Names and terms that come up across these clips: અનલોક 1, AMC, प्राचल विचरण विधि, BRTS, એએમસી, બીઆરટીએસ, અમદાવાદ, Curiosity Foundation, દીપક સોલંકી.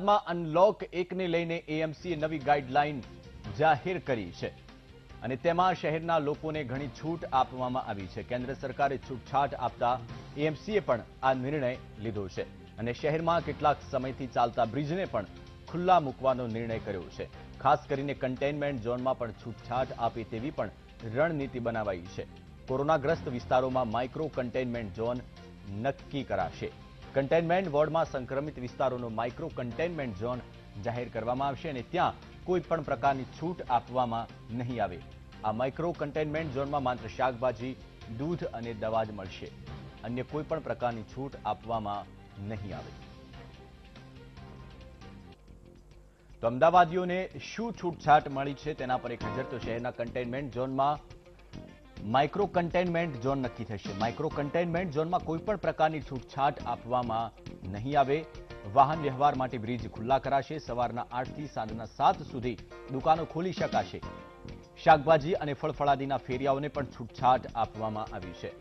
Unlock 1 ने लईने AMCA नवी guideline जाहिर करी छे अने तेमां शहेरना लोकोने घणी छूट आपवामां आवी छे। केंद्र सरकारे छूटछाट आपता एएमसीए पण आ निर्णय लीधो छे अने शहेरमां केटलाक समयथी चालता ब्रिजने पण खुल्ला मूकवानो निर्णय कर्यो छे। खास करीने कंटेनमेंट झोनमां पण छूटछाट आपे तेवी पण रणनीति बनावाई छे। कोरोनाग्रस्त विस्तारोमां माइक्रो कंटेनमेंट झोन नक्की कराशे। कंटेनमेंट वोर्ड में संक्रमित विस्तारों माइक्रो कंटेनमेंट झोन जाहिर करवामां आवशे अने त्यां कोईपण प्रकार की छूट आपवामां नहीं आवे। आ माइक्रो कंटेनमेंट झोन में मात्र शाकभाजी दूध और दवा ज मळशे, अन्य कोईपण प्रकार की छूट आपवामां नहीं आवे। तो अमदावादीओने शुं छूटछाट मळी छे तेना पर एक नजर। तो शहेरना कंटेनमेंट झोन में माइक्रो कंटेनमेंट झोन नक्की थशे। माइक्रो कंटेनमेंट झोन में कोईपण प्रकार की छूटछाट आपवामां नहीं आवे। वाहन व्यवहार माटे ब्रिज खुला कराशे। सवारना 8 थी सांजना 7 सुधी दुकानों खोली शकाशे। शाकभाजी अने फळफळादीना फेरियाओने पण छूटछाट आपवामां आवी छे।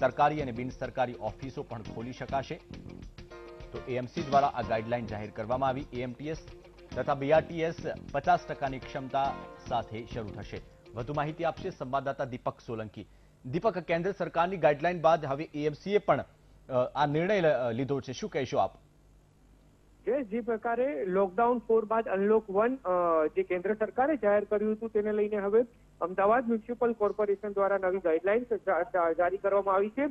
सरकारी अने बिन सरकारी ऑफिसो पण खोली शकाशे। तो एएमसी द्वारा आ गाइडलाइन जाहिर करवामां आवी। एएमटीएस तथा बीआरटीएस 50% की क्षमता साथे शरू थशे। વધુ માહિતી આપશે સંવાદદાતા દીપક સોલંકી। દીપક, કેન્દ્ર સરકારની ગાઈડલાઈન બાદ હવે એએમસીએ પણ આ નિર્ણય લીધો છે, શું કહેશો આપ? જે પ્રકારે લોકડાઉન 4 બાદ અનલોક 1 જે કેન્દ્ર સરકારે જાહેર કર્યું હતું તેને લઈને હવે અમદાવાદ મ્યુનિસિપલ કોર્પોરેશન દ્વારા નવી ગાઈડલાઈન જારી કરવામાં આવી છે।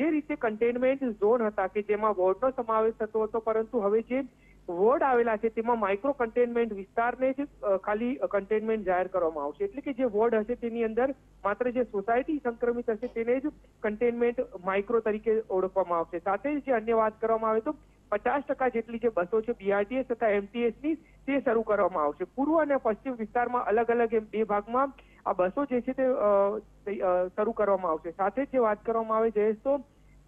જે રીતે કન્ટેનમેન્ટ ઝોન હતા કે જેમાં વોર્ડનો સમાવેશ થતો હતો, પરંતુ હવે જે વોર્ડ આવેલા છે તેમાં માઇક્રો કન્ટેનમેન્ટ વિસ્તારને જ ખાલી કન્ટેનમેન્ટ જાહેર કરવામાં આવશે। એટલે કે જે વોર્ડ હશે તેની અંદર માત્ર જે સોસાયટી સંક્રમિત હશે તેને જ કન્ટેનમેન્ટ માઇક્રો તરીકે ઓળખવામાં આવશે। સાથે જ અન્ય વાત કરવામાં આવે તો 50% જેટલી જે બસો છે બીઆરટીએસ તથા એમટીએસની તે શરૂ કરવામાં આવશે। પૂર્વ અને પશ્ચિમ વિસ્તારમાં અલગ અલગ એમ બે ભાગમાં આ બસો જે છે તે શરૂ કરવામાં આવશે। સાથે જ વાત કરવામાં આવે જયેશ તો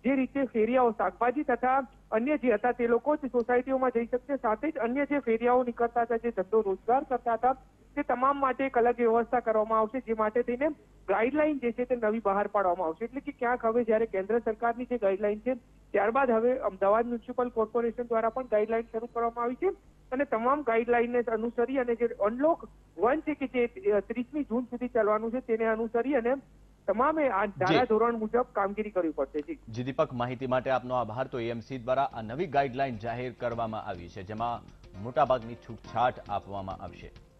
જે રીતે ફેરિયાઓ શાકભાજી તથા अन्य जे था ते लोग सोसायटीओ में जई सकते, साथ ज अन्य जे फेरियाओ निकलता था जे धंधो रोजगार करता था ते तमाम माटे एक अलग व्यवस्था करवामां आवशे। जे माटे थईने गाइडलाइन जे छे ते नवी बहार पाडवामां आवशे। एटले के क्यांक हवे ज्यारे केंद्र सरकारनी जे गाइडलाइन छे त्यारबाद हवे अमदावाद म्युनिसिपल कोर्पोरेशन द्वारा पण गाइडलाइन शरू करवामां आवी छे अने तमाम गाइडलाइनने अनुसरी अने जे अनलॉक 1 छे के जे 30 जून सुधी चलवानुं छे तेने अनुसरी अने तमाम आ धारा धोरण मुजब कामगीरी करवी पड़शे। जी जी दीपक, माहिती माटे आपनो आभार। तो एएमसी द्वारा आ नवी गाइडलाइन जाहिर करवामां આવી છે, જેમાં મોટા ભાગની છૂટછાટ આપવામાં આવશે।